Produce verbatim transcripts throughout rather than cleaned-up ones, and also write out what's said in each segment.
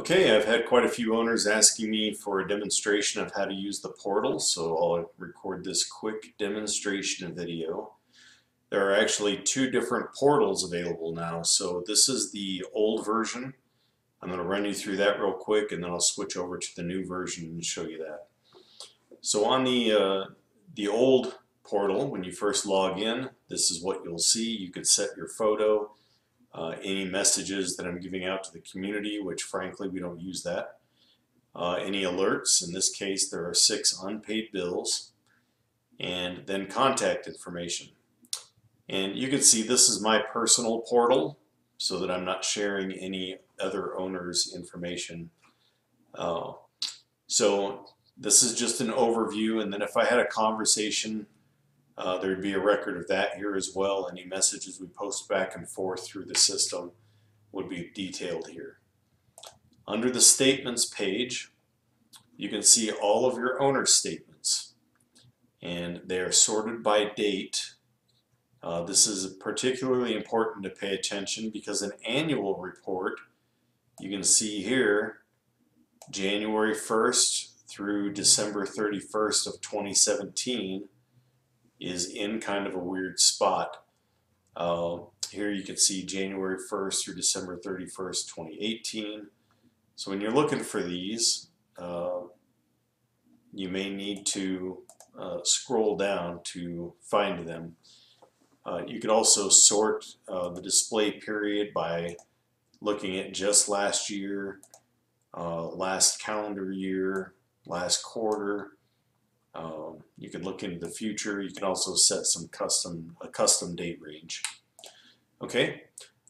Okay, I've had quite a few owners asking me for a demonstration of how to use the portal, so I'll record this quick demonstration video. There are actually two different portals available now, so this is the old version. I'm going to run you through that real quick, and then I'll switch over to the new version and show you that. So on the, uh, the old portal, when you first log in, this is what you'll see. You could set your photo. Uh, any messages that I'm giving out to the community, which frankly we don't use that. Uh, any alerts, in this case there are six unpaid bills, and then contact information. And you can see this is my personal portal, so that I'm not sharing any other owner's information. Uh, so this is just an overview, and then if I had a conversation, Uh, there'd be a record of that here as well. Any messages we post back and forth through the system would be detailed here. Under the statements page, you can see all of your owner statements, and they are sorted by date. Uh, this is particularly important to pay attention because an annual report, you can see here, January first through December thirty-first of twenty seventeen. Is in kind of a weird spot. Uh, here you can see January first through December thirty-first, twenty eighteen. So when you're looking for these, uh, you may need to uh, scroll down to find them. Uh, you could also sort uh, the display period by looking at just last year, uh, last calendar year, last quarter. Um, you can look into the future. You can also set some custom a custom date range. Okay,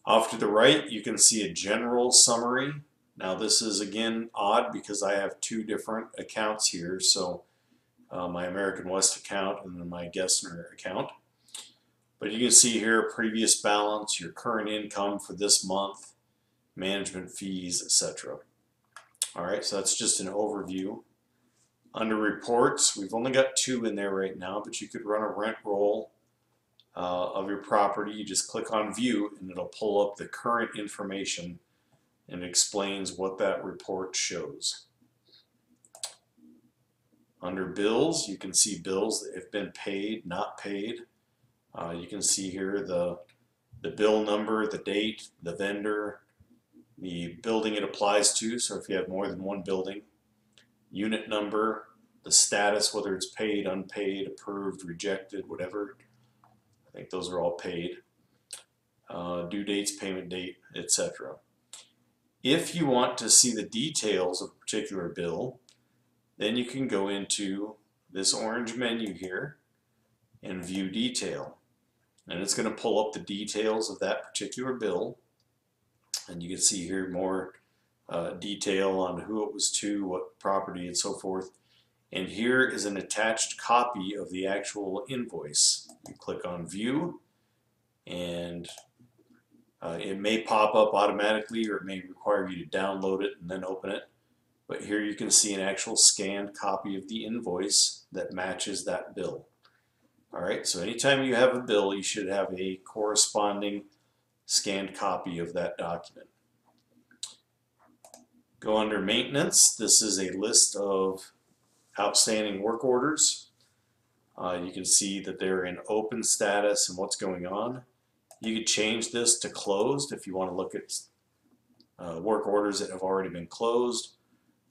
off to the right you can see a general summary. Now this is again odd because I have two different accounts here, so uh, my American West account and then my Gessner account. But you can see here previous balance, your current income for this month, management fees, et cetera. Alright, so that's just an overview. Under reports, we've only got two in there right now, but you could run a rent roll uh, of your property. You just click on view and it'll pull up the current information and explains what that report shows. Under bills, you can see bills that have been paid, not paid. Uh, you can see here the, the bill number, the date, the vendor, the building it applies to, so if you have more than one building, unit number, the status, whether it's paid, unpaid, approved, rejected, whatever. I think those are all paid. Uh, due dates, payment date, et cetera. If you want to see the details of a particular bill, then you can go into this orange menu here and view detail. And it's going to pull up the details of that particular bill. And you can see here more Uh, detail on who it was to, what property, and so forth. And here is an attached copy of the actual invoice. You click on view and uh, it may pop up automatically, or it may require you to download it and then open it. But here you can see an actual scanned copy of the invoice that matches that bill. Alright, so anytime you have a bill, you should have a corresponding scanned copy of that document. Go under maintenance. This is a list of outstanding work orders. Uh, you can see that they're in open status and what's going on. You could change this to closed if you want to look at uh, work orders that have already been closed,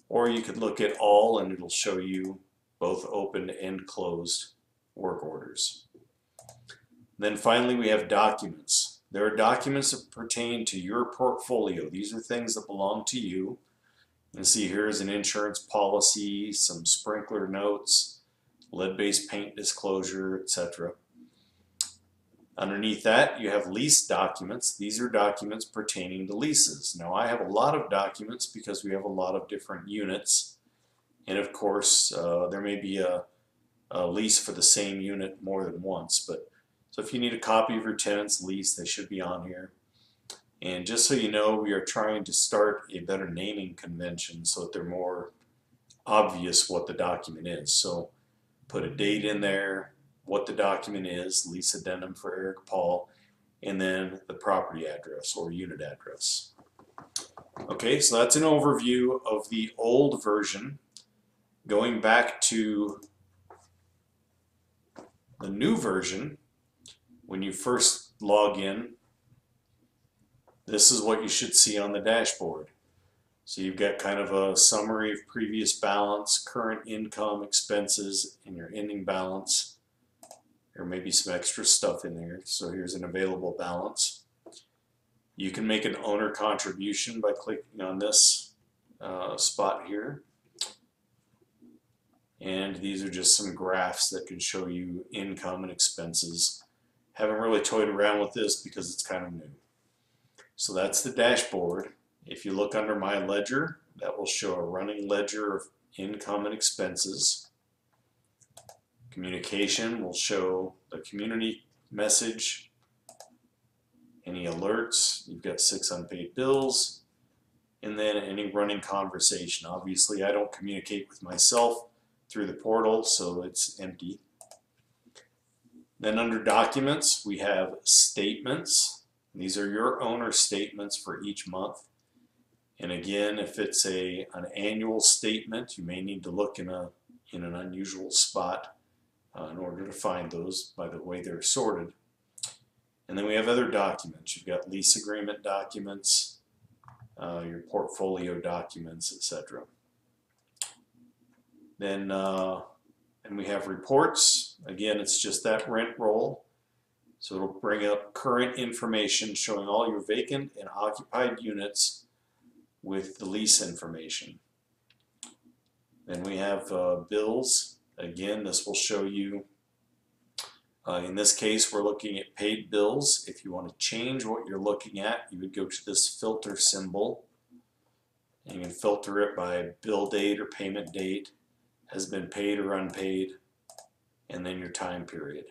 or you could look at all and it'll show you both open and closed work orders. Then finally we have documents. There are documents that pertain to your portfolio. These are things that belong to you. And see, here's an insurance policy, some sprinkler notes, lead-based paint disclosure, et cetera. Underneath that, you have lease documents. These are documents pertaining to leases. Now, I have a lot of documents because we have a lot of different units. And of course, uh, there may be a, a lease for the same unit more than once. But so if you need a copy of your tenant's lease, they should be on here. And just so you know, we are trying to start a better naming convention so that they're more obvious what the document is. So put a date in there, what the document is, lease addendum for Eric Paul, and then the property address or unit address. Okay, so that's an overview of the old version. Going back to the new version, when you first log in, this is what you should see on the dashboard. So you've got kind of a summary of previous balance, current income, expenses, and your ending balance. There may be some extra stuff in there, so here's an available balance. You can make an owner contribution by clicking on this uh, spot here. And these are just some graphs that can show you income and expenses. Haven't really toyed around with this because it's kind of new. So that's the dashboard. If you look under My Ledger, that will show a running ledger of income and expenses. Communication will show the community message, any alerts, you've got six unpaid bills, and then any running conversation. Obviously, I don't communicate with myself through the portal, so it's empty. Then under Documents, we have Statements. These are your owner statements for each month. And again, if it's a, an annual statement, you may need to look in, a, in an unusual spot uh, in order to find those by the way they're sorted. And then we have other documents. You've got lease agreement documents, uh, your portfolio documents, et cetera. Then uh, and we have reports. Again, it's just that rent roll. So it'll bring up current information showing all your vacant and occupied units with the lease information. Then we have uh, bills. Again, this will show you, uh, in this case, we're looking at paid bills. If you want to change what you're looking at, you would go to this filter symbol. And you can filter it by bill date or payment date, has been paid or unpaid, and then your time period.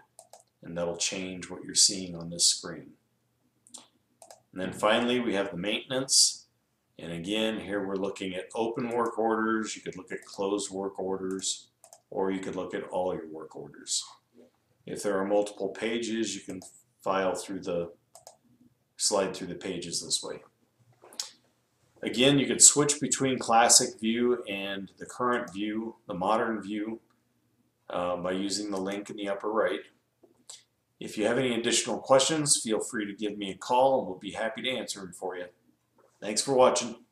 And that'll change what you're seeing on this screen. And then finally, we have the maintenance. And again, here we're looking at open work orders. You could look at closed work orders, or you could look at all your work orders. If there are multiple pages, you can file through the, slide through the pages this way. Again, you could switch between Classic View and the current view, the modern view, uh, by using the link in the upper right. If you have any additional questions, feel free to give me a call and we'll be happy to answer them for you. Thanks for watching.